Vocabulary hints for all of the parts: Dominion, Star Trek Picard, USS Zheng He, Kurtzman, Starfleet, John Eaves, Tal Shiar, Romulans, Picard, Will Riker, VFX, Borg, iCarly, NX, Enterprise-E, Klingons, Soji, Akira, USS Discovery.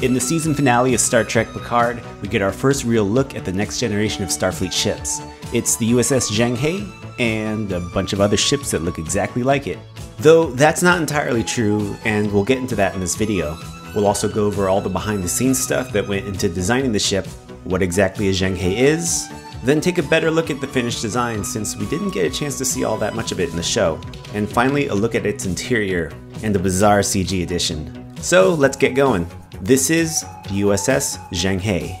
In the season finale of Star Trek Picard, we get our first real look at the next generation of Starfleet ships. It's the USS Zheng He and a bunch of other ships that look exactly like it. Though that's not entirely true, and we'll get into that in this video. We'll also go over all the behind-the-scenes stuff that went into designing the ship, what exactly a Zheng He is, then take a better look at the finished design since we didn't get a chance to see all that much of it in the show, and finally a look at its interior and the bizarre CG addition. So let's get going. This is the USS Zheng He.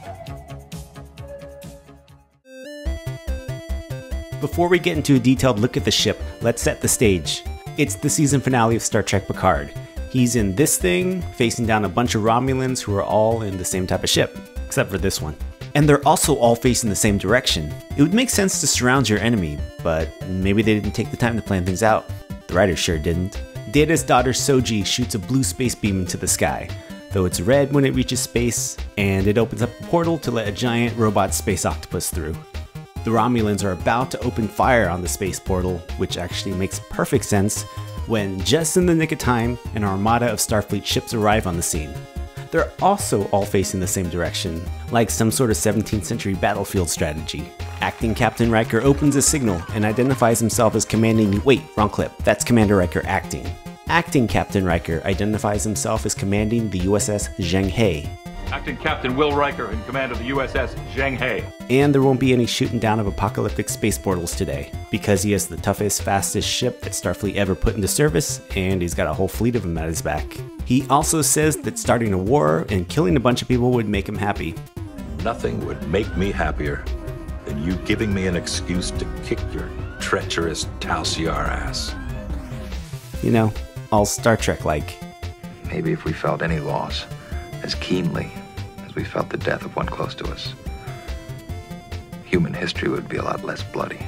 Before we get into a detailed look at the ship, let's set the stage. It's the season finale of Star Trek Picard. He's in this thing, facing down a bunch of Romulans who are all in the same type of ship, except for this one. And they're also all facing the same direction. It would make sense to surround your enemy, but maybe they didn't take the time to plan things out. The writers sure didn't. Data's daughter Soji shoots a blue space beam into the sky, though it's red when it reaches space, and it opens up a portal to let a giant robot space octopus through. The Romulans are about to open fire on the space portal, which actually makes perfect sense, when just in the nick of time, an armada of Starfleet ships arrive on the scene. They're also all facing the same direction, like some sort of 17th century battlefield strategy. Acting Captain Riker opens a signal and identifies himself as commanding... wait, wrong clip, that's Commander Riker acting. Acting Captain Riker identifies himself as commanding the USS Zheng He. Acting Captain Will Riker in command of the USS Zheng He. And there won't be any shooting down of apocalyptic space portals today, because he has the toughest, fastest ship that Starfleet ever put into service, and he's got a whole fleet of them at his back. He also says that starting a war and killing a bunch of people would make him happy. Nothing would make me happier than you giving me an excuse to kick your treacherous Tal Shiar ass. You know, all Star Trek-like. Maybe if we felt any loss as keenly as we felt the death of one close to us, human history would be a lot less bloody.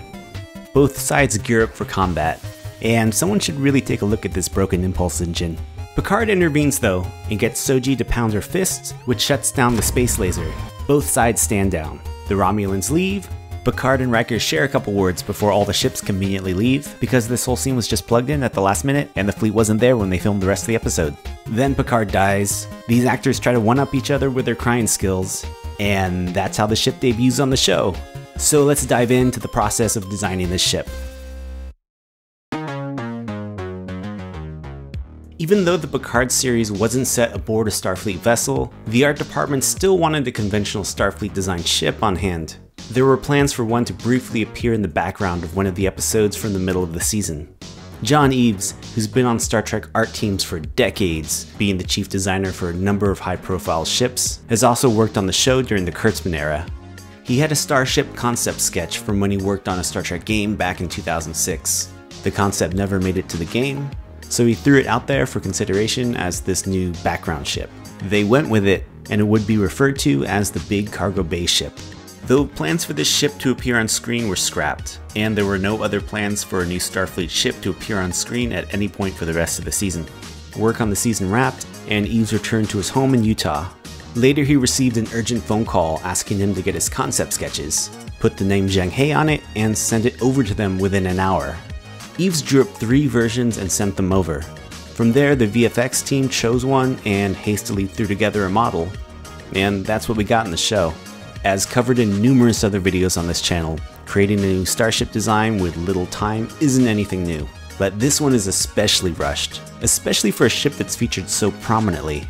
Both sides gear up for combat, and someone should really take a look at this broken impulse engine. Picard intervenes though, and gets Soji to pound her fists, which shuts down the space laser. Both sides stand down. The Romulans leave. Picard and Riker share a couple words before all the ships conveniently leave, because this whole scene was just plugged in at the last minute and the fleet wasn't there when they filmed the rest of the episode. Then Picard dies. These actors try to one-up each other with their crying skills, and that's how the ship debuts on the show. So let's dive into the process of designing this ship. Even though the Picard series wasn't set aboard a Starfleet vessel, the art department still wanted a conventional Starfleet designed ship on hand. There were plans for one to briefly appear in the background of one of the episodes from the middle of the season. John Eaves, who's been on Star Trek art teams for decades, being the chief designer for a number of high-profile ships, has also worked on the show during the Kurtzman era. He had a starship concept sketch from when he worked on a Star Trek game back in 2006. The concept never made it to the game, so he threw it out there for consideration as this new background ship. They went with it, and it would be referred to as the Big Cargo Bay Ship. Though plans for this ship to appear on screen were scrapped, and there were no other plans for a new Starfleet ship to appear on screen at any point for the rest of the season. Work on the season wrapped, and Eaves returned to his home in Utah. Later he received an urgent phone call asking him to get his concept sketches, put the name Zheng He on it, and send it over to them within an hour. Eaves drew up 3 versions and sent them over. From there the VFX team chose one and hastily threw together a model, and that's what we got in the show. As covered in numerous other videos on this channel, creating a new starship design with little time isn't anything new, but this one is especially rushed, especially for a ship that's featured so prominently.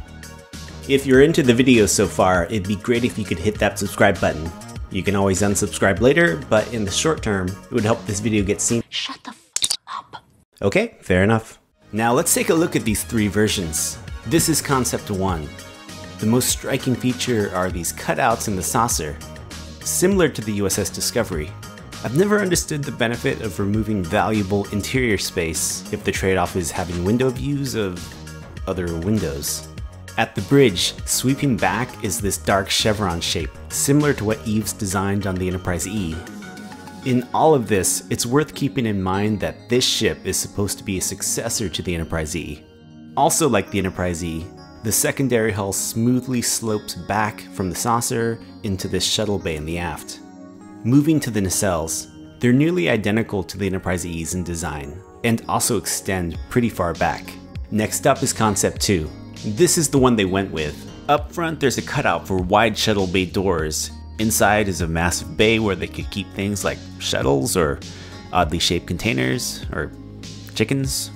If you're into the video so far, it'd be great if you could hit that subscribe button. You can always unsubscribe later, but in the short term, it would help this video get seen. Shut the f up. Okay, fair enough. Now let's take a look at these 3 versions. This is concept 1. The most striking feature are these cutouts in the saucer, similar to the USS Discovery. I've never understood the benefit of removing valuable interior space if the trade-off is having window views of other windows. At the bridge, sweeping back is this dark chevron shape, similar to what Eaves designed on the Enterprise-E. In all of this, it's worth keeping in mind that this ship is supposed to be a successor to the Enterprise-E. Also like the Enterprise-E, the secondary hull smoothly slopes back from the saucer into this shuttle bay in the aft. Moving to the nacelles, they're nearly identical to the Enterprise-E's in design, and also extend pretty far back. Next up is Concept 2. This is the one they went with, Up front, there's a cutout for wide shuttle bay doors. Inside is a massive bay where they could keep things like shuttles or oddly shaped containers or chickens.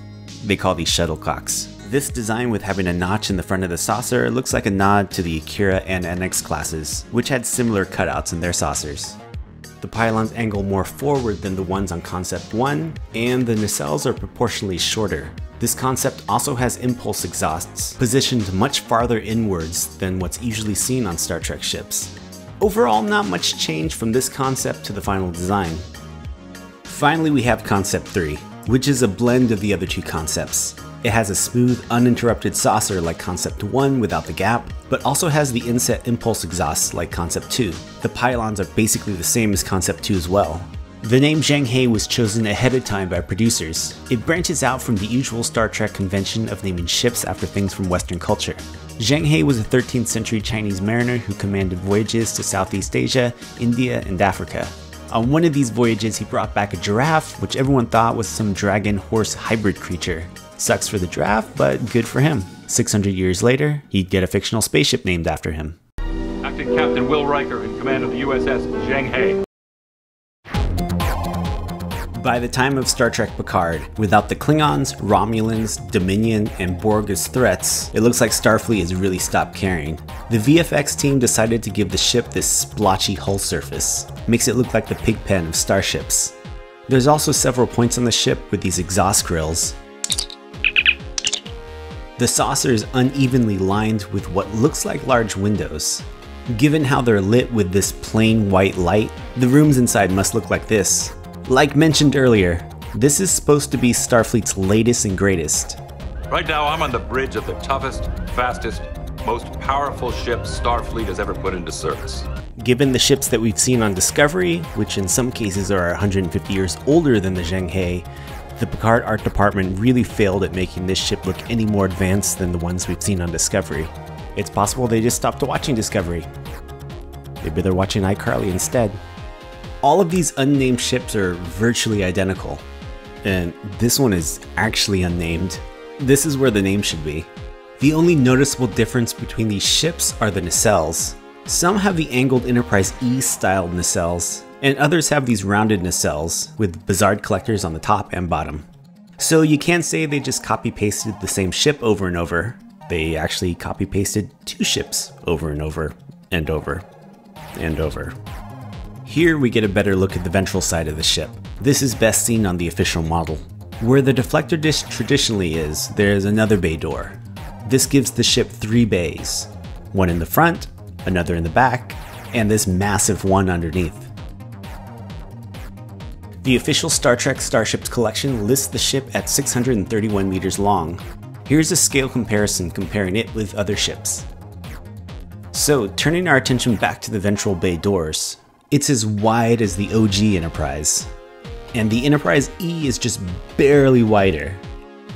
They call these shuttlecocks. This design with having a notch in the front of the saucer looks like a nod to the Akira and NX classes, which had similar cutouts in their saucers. The pylons angle more forward than the ones on Concept 1, and the nacelles are proportionally shorter. This concept also has impulse exhausts, positioned much farther inwards than what's usually seen on Star Trek ships. Overall, not much change from this concept to the final design. Finally, we have Concept 3, which is a blend of the other two concepts. It has a smooth, uninterrupted saucer like Concept 1 without the gap, but also has the inset impulse exhausts like Concept 2. The pylons are basically the same as Concept 2 as well. The name Zheng He was chosen ahead of time by producers. It branches out from the usual Star Trek convention of naming ships after things from Western culture. Zheng He was a 13th century Chinese mariner who commanded voyages to Southeast Asia, India, and Africa. On one of these voyages, he brought back a giraffe, which everyone thought was some dragon-horse hybrid creature. Sucks for the giraffe, but good for him. 600 years later, he'd get a fictional spaceship named after him. Acting Captain Will Riker in command of the USS Zheng He. By the time of Star Trek Picard, without the Klingons, Romulans, Dominion, and Borg as threats, it looks like Starfleet has really stopped caring. The VFX team decided to give the ship this splotchy hull surface. Makes it look like the pigpen of starships. There's also several points on the ship with these exhaust grills. The saucer is unevenly lined with what looks like large windows. Given how they're lit with this plain white light, the rooms inside must look like this. Like mentioned earlier, this is supposed to be Starfleet's latest and greatest. Right now, I'm on the bridge of the toughest, fastest, most powerful ship Starfleet has ever put into service. Given the ships that we've seen on Discovery, which in some cases are 150 years older than the Zheng He, the Picard art department really failed at making this ship look any more advanced than the ones we've seen on Discovery. It's possible they just stopped watching Discovery. Maybe they're watching iCarly instead. All of these unnamed ships are virtually identical. And this one is actually unnamed. This is where the name should be. The only noticeable difference between these ships are the nacelles. Some have the angled Enterprise-E styled nacelles, and others have these rounded nacelles with bizarre collectors on the top and bottom. So you can't say they just copy-pasted the same ship over and over. They actually copy-pasted two ships over and over and over and over. Here we get a better look at the ventral side of the ship. This is best seen on the official model. Where the deflector dish traditionally is, there's another bay door. This gives the ship three bays. One in the front, another in the back, and this massive one underneath. The official Star Trek Starships collection lists the ship at 631 meters long. Here's a scale comparison comparing it with other ships. So, turning our attention back to the ventral bay doors, it's as wide as the OG Enterprise, and the Enterprise-E is just barely wider.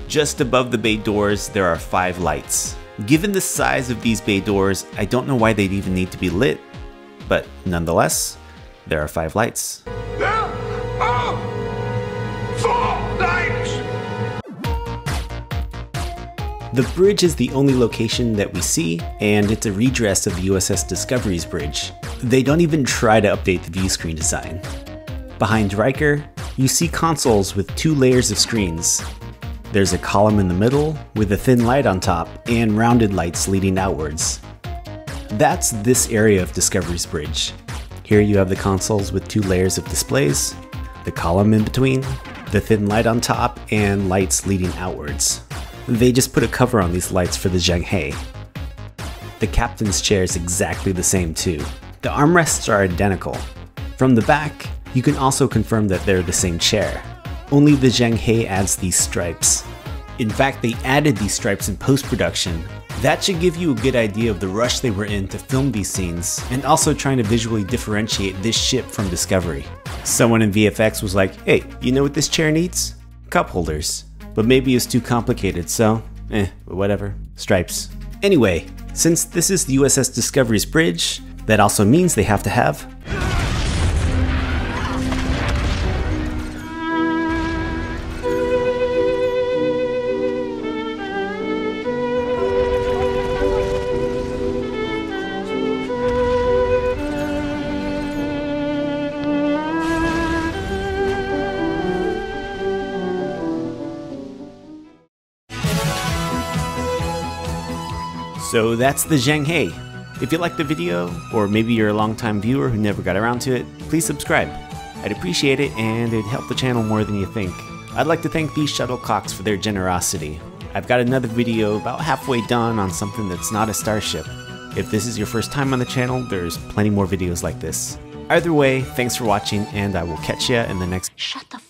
Just above the bay doors, there are 5 lights. Given the size of these bay doors, I don't know why they'd even need to be lit, but nonetheless, there are 5 lights. The bridge is the only location that we see, and it's a redress of the USS Discovery's bridge. They don't even try to update the view screen design. Behind Riker, you see consoles with 2 layers of screens. There's a column in the middle with a thin light on top and rounded lights leading outwards. That's this area of Discovery's bridge. Here you have the consoles with 2 layers of displays, the column in between, the thin light on top, and lights leading outwards. They just put a cover on these lights for the Zheng He. The captain's chair is exactly the same too. The armrests are identical. From the back, you can also confirm that they're the same chair. Only the Zheng He adds these stripes. In fact, they added these stripes in post-production. That should give you a good idea of the rush they were in to film these scenes, and also trying to visually differentiate this ship from Discovery. Someone in VFX was like, hey, you know what this chair needs? Cup holders. But maybe it's too complicated, so whatever. Stripes. Anyway, since this is the USS Discovery's bridge, that also means they have to have So that's the Zheng He. If you liked the video, or maybe you're a longtime viewer who never got around to it, please subscribe. I'd appreciate it, and it'd help the channel more than you think. I'd like to thank these shuttlecocks for their generosity. I've got another video about halfway done on something that's not a starship. If this is your first time on the channel, there's plenty more videos like this. Either way, thanks for watching, and I will catch ya in the next— Shut the f-